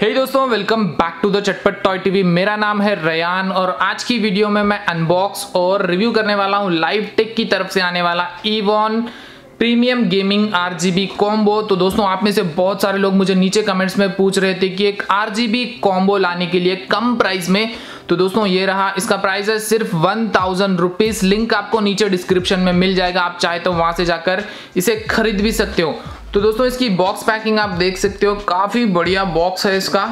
हे दोस्तों, welcome back to the Chatpat toy TV. मेरा नाम है रयान और आज की वीडियो में मैं अनबॉक्स और रिव्यू करने वाला हूँ लाइव टेक की तरफ से आने वाला ईवॉन प्रीमियम गेमिंग आरजीबी कॉम्बो। तो दोस्तों, आप में से बहुत सारे लोग मुझे नीचे कमेंट्स में पूछ रहे थे कि एक आरजीबी कॉम्बो लाने के लिए कम प्राइस में। तो दोस्तों, ये रहा, इसका प्राइस है सिर्फ 1000 रुपीज़। लिंक आपको नीचे डिस्क्रिप्शन में मिल जाएगा, आप चाहे तो वहाँ से जाकर इसे खरीद भी सकते हो। तो दोस्तों, इसकी बॉक्स पैकिंग आप देख सकते हो, काफ़ी बढ़िया बॉक्स है इसका।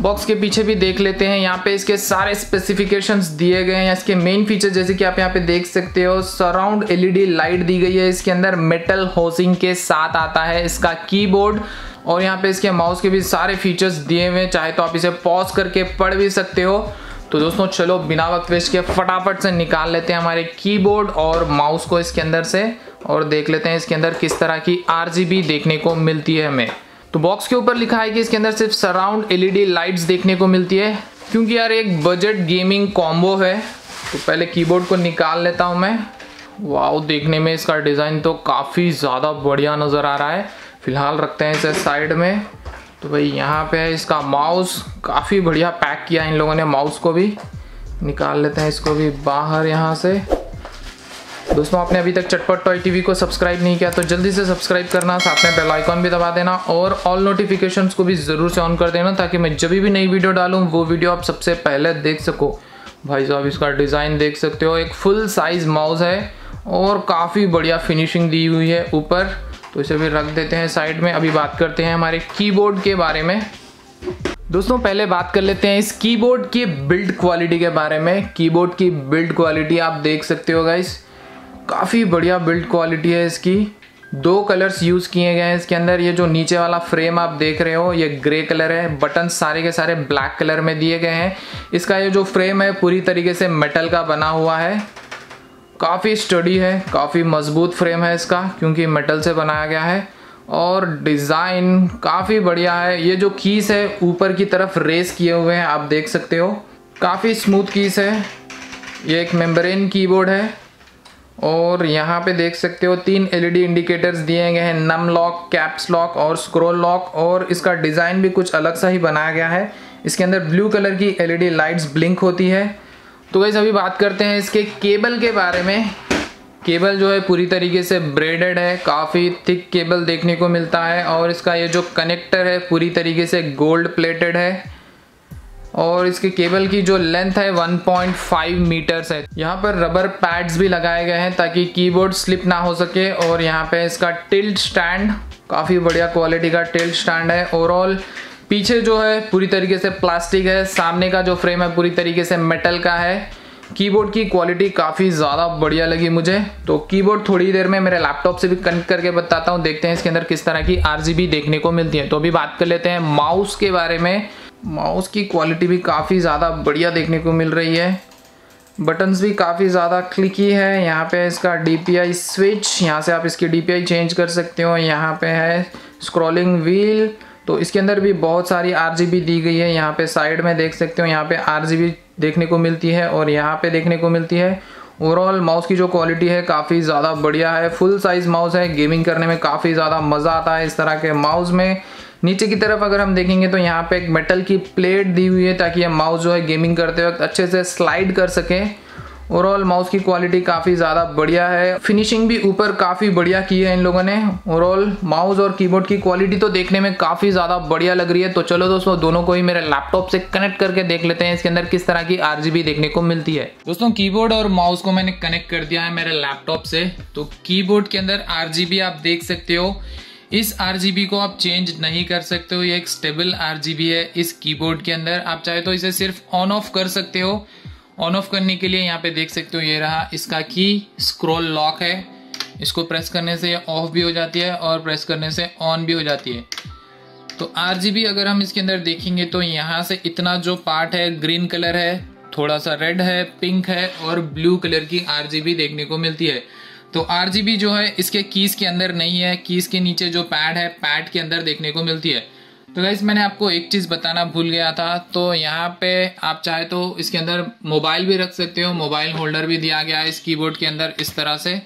बॉक्स के पीछे भी देख लेते हैं, यहाँ पे इसके सारे स्पेसिफिकेशंस दिए गए हैं। इसके मेन फीचर जैसे कि आप यहाँ पे देख सकते हो, सराउंड एलईडी लाइट दी गई है। इसके अंदर मेटल होसिंग के साथ आता है इसका कीबोर्ड और यहाँ पे इसके माउस के भी सारे फीचर्स दिए हुए हैं। चाहे तो आप इसे पॉज करके पढ़ भी सकते हो। तो दोस्तों, चलो बिना वक्त वेस्ट किए फटाफट से निकाल लेते हैं हमारे कीबोर्ड और माउस को इसके अंदर से और देख लेते हैं इसके अंदर किस तरह की आरजीबी देखने को मिलती है हमें। तो बॉक्स के ऊपर लिखा है कि इसके अंदर सिर्फ सराउंड एलईडी लाइट्स देखने को मिलती है। क्योंकि यार एक बजट गेमिंग कॉम्बो है, तो पहले कीबोर्ड को निकाल लेता हूं मैं। वाओ, देखने में इसका डिज़ाइन तो काफ़ी ज़्यादा बढ़िया नज़र आ रहा है। फिलहाल रखते हैं इसे साइड में। तो भाई यहाँ पे है इसका माउस, काफ़ी बढ़िया पैक किया इन लोगों ने। माउस को भी निकाल लेते हैं, इसको भी बाहर यहाँ से। दोस्तों, आपने अभी तक चटपट टॉय टीवी को सब्सक्राइब नहीं किया तो जल्दी से सब्सक्राइब करना, साथ में बेल आइकॉन भी दबा देना और ऑल नोटिफिकेशंस को भी ज़रूर से ऑन कर देना, ताकि मैं जब भी नई वीडियो डालूं वो वीडियो आप सबसे पहले देख सको। भाई साहब, इसका डिज़ाइन देख सकते हो, एक फुल साइज़ माउस है और काफ़ी बढ़िया फिनिशिंग दी हुई है ऊपर। तो इसे भी रख देते हैं साइड में। अभी बात करते हैं हमारे कीबोर्ड के बारे में। दोस्तों, पहले बात कर लेते हैं इस कीबोर्ड की बिल्ड क्वालिटी के बारे में। कीबोर्ड की बिल्ड क्वालिटी आप देख सकते हो गाइस, काफ़ी बढ़िया बिल्ड क्वालिटी है इसकी। 2 कलर्स यूज़ किए गए हैं इसके अंदर। ये जो नीचे वाला फ्रेम आप देख रहे हो ये ग्रे कलर है, बटन सारे के सारे ब्लैक कलर में दिए गए हैं। इसका ये जो फ्रेम है पूरी तरीके से मेटल का बना हुआ है, काफ़ी स्टडी है, काफ़ी मजबूत फ्रेम है इसका क्योंकि मेटल से बनाया गया है और डिज़ाइन काफ़ी बढ़िया है। ये जो कीज़ है ऊपर की तरफ रेस किए हुए हैं, आप देख सकते हो, काफ़ी स्मूथ कीज़ है। ये एक मेम्ब्रेन कीबोर्ड है और यहाँ पे देख सकते हो 3 एलईडी इंडिकेटर्स दिए गए हैं, नम लॉक, कैप्स लॉक और स्क्रॉल लॉक। और इसका डिज़ाइन भी कुछ अलग सा ही बनाया गया है। इसके अंदर ब्लू कलर की एलईडी लाइट्स ब्लिंक होती है। तो गाइस, अभी बात करते हैं इसके केबल के बारे में। केबल जो है पूरी तरीके से ब्रेडेड है, काफ़ी थिक केबल देखने को मिलता है और इसका ये जो कनेक्टर है पूरी तरीके से गोल्ड प्लेटेड है और इसके केबल की जो लेंथ है 1.5 मीटर्स है। यहाँ पर रबर पैड्स भी लगाए गए हैं ताकि कीबोर्ड स्लिप ना हो सके। और यहाँ पे इसका टिल्ट स्टैंड, काफ़ी बढ़िया क्वालिटी का टिल्ट स्टैंड है। ओवरऑल पीछे जो है पूरी तरीके से प्लास्टिक है, सामने का जो फ्रेम है पूरी तरीके से मेटल का है। कीबोर्ड की क्वालिटी काफ़ी ज़्यादा बढ़िया लगी मुझे। तो कीबोर्ड थोड़ी देर में मेरे लैपटॉप से भी कनेक्ट करके बताता हूँ, देखते हैं इसके अंदर किस तरह की आरजीबी देखने को मिलती है। तो अभी बात कर लेते हैं माउस के बारे में। माउस की क्वालिटी भी काफ़ी ज़्यादा बढ़िया देखने को मिल रही है, बटन्स भी काफ़ी ज़्यादा क्लिकी है। यहाँ पे इसका DPI स्विच, यहाँ से आप इसकी DPI चेंज कर सकते हो। यहाँ पे है स्क्रॉलिंग व्हील, तो इसके अंदर भी बहुत सारी RGB दी गई है। यहाँ पे साइड में देख सकते हो, यहाँ पे RGB देखने को मिलती है और यहाँ पे देखने को मिलती है। ओवरऑल माउस की जो क्वालिटी है काफ़ी ज़्यादा बढ़िया है, फुल साइज़ माउस है। गेमिंग करने में काफ़ी ज़्यादा मज़ा आता है इस तरह के माउस में। नीचे की तरफ अगर हम देखेंगे तो यहाँ पे एक मेटल की प्लेट दी हुई है ताकि ये माउस जो है गेमिंग करते वक्त अच्छे से स्लाइड कर सके। ओवरऑल माउस की क्वालिटी काफ़ी ज़्यादा बढ़िया है, फिनिशिंग भी ऊपर काफ़ी बढ़िया की है इन लोगों ने। ओवरऑल माउस और कीबोर्ड की क्वालिटी तो देखने में काफ़ी ज़्यादा बढ़िया लग रही है। तो चलो दोस्तों, दोनों को ही मेरे लैपटॉप से कनेक्ट करके देख लेते हैं इसके अंदर किस तरह की RGB देखने को मिलती है। दोस्तों, कीबोर्ड और माउस को मैंने कनेक्ट कर दिया है मेरे लैपटॉप से। तो कीबोर्ड के अंदर RGB आप देख सकते हो, इस RGB को आप चेंज नहीं कर सकते हो। ये एक स्टेबल RGB है इस कीबोर्ड के अंदर। आप चाहे तो इसे सिर्फ ऑन ऑफ कर सकते हो। ऑन ऑफ करने के लिए यहाँ पे देख सकते हो, ये रहा इसका की, स्क्रॉल लॉक है, इसको प्रेस करने से ये ऑफ भी हो जाती है और प्रेस करने से ऑन भी हो जाती है। तो RGB अगर हम इसके अंदर देखेंगे तो यहाँ से इतना जो पार्ट है ग्रीन कलर है, थोड़ा सा रेड है, पिंक है और ब्लू कलर की RGB देखने को मिलती है। तो RGB जो है इसके कीज़ के अंदर नहीं है, कीज़ के नीचे जो पैड है पैड के अंदर देखने को मिलती है। तो गाइस, मैंने आपको एक चीज़ बताना भूल गया था। तो यहाँ पे आप चाहे तो इसके अंदर मोबाइल भी रख सकते हो, मोबाइल होल्डर भी दिया गया है इस कीबोर्ड के अंदर इस तरह से।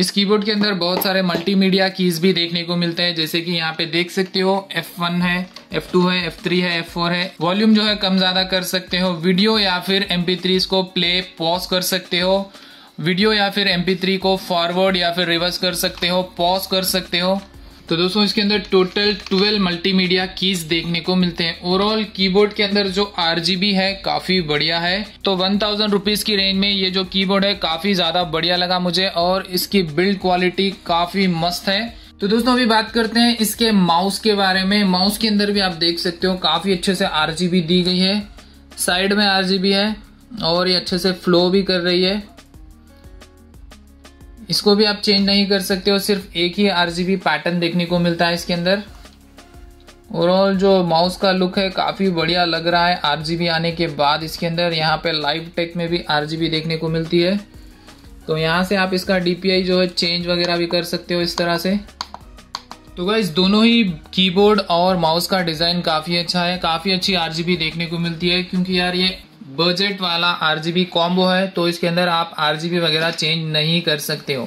इस कीबोर्ड के अंदर बहुत सारे मल्टीमीडिया कीज भी देखने को मिलते हैं, जैसे कि यहाँ पे देख सकते हो F1 है, F2 है, F3 है, F4 है। वॉल्यूम जो है कम ज़्यादा कर सकते हो, वीडियो या फिर MP3 को प्ले पॉज कर सकते हो, वीडियो या फिर MP3 को फॉरवर्ड या फिर रिवर्स कर सकते हो, पॉज कर सकते हो। तो दोस्तों इसके अंदर टोटल 12 मल्टीमीडिया कीज देखने को मिलते हैं। ओवरऑल कीबोर्ड के अंदर जो RGB है काफी बढ़िया है। तो 1000 रुपीज की रेंज में ये जो कीबोर्ड है काफी ज्यादा बढ़िया लगा मुझे, और इसकी बिल्ड क्वालिटी काफी मस्त है। तो दोस्तों अभी बात करते हैं इसके माउस के बारे में। माउस के अंदर भी आप देख सकते हो काफी अच्छे से RGB दी गई है, साइड में RGB है और ये अच्छे से फ्लो भी कर रही है। इसको भी आप चेंज नहीं कर सकते हो, सिर्फ एक ही RGB पैटर्न देखने को मिलता है इसके अंदर। ओवरऑल जो माउस का लुक है काफ़ी बढ़िया लग रहा है RGB आने के बाद। इसके अंदर यहाँ पे लाइव टेक में भी RGB देखने को मिलती है, तो यहाँ से आप इसका DPI जो है चेंज वगैरह भी कर सकते हो इस तरह से। तो गाइस दोनों ही कीबोर्ड और माउस का डिज़ाइन काफ़ी अच्छा है, काफ़ी अच्छी RGB देखने को मिलती है, क्योंकि यार ये बजट वाला RGB कॉम्बो है तो इसके अंदर आप RGB वगैरह चेंज नहीं कर सकते हो।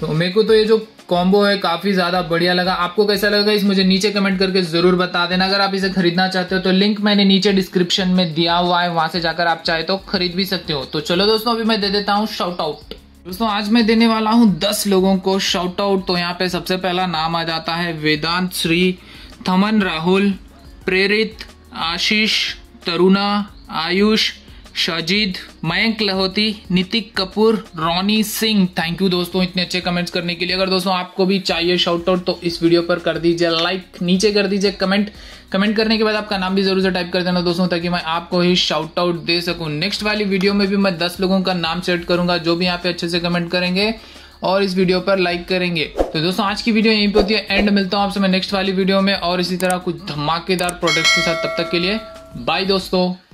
तो मेरे को तो ये जो कॉम्बो है काफ़ी ज़्यादा बढ़िया लगा। आपको कैसा लगा इस मुझे नीचे कमेंट करके ज़रूर बता देना। अगर आप इसे खरीदना चाहते हो तो लिंक मैंने नीचे डिस्क्रिप्शन में दिया हुआ है, वहाँ से जाकर आप चाहे तो खरीद भी सकते हो। तो चलो दोस्तों अभी मैं दे देता हूँ शाउट आउट। दोस्तों आज मैं देने वाला हूँ 10 लोगों को शाउट आउट। तो यहाँ पे सबसे पहला नाम आ जाता है वेदांत, श्री, थमन, राहुल, प्रेरित, आशीष, तरुणा, आयुष, शाजिद, मयंक लहोती, नितिक कपूर, रोनी सिंह। थैंक यू दोस्तों इतने अच्छे कमेंट्स करने के लिए। अगर दोस्तों आपको भी चाहिए शाउट आउट तो इस वीडियो पर कर दीजिए लाइक, नीचे कर दीजिए कमेंट करने के बाद आपका नाम भी जरूर से टाइप कर देना दोस्तों, ताकि मैं आपको ही शाउट आउट दे सकूं। नेक्स्ट वाली वीडियो में भी मैं 10 लोगों का नाम सेट करूंगा जो भी यहाँ पे अच्छे से कमेंट करेंगे और इस वीडियो पर लाइक करेंगे। तो दोस्तों आज की वीडियो यहीं पे होती है एंड। मिलता हूँ आपसे मैं नेक्स्ट वाली वीडियो में और इसी तरह कुछ धमाकेदार प्रोडक्ट्स के साथ। तब तक के लिए बाय दोस्तों।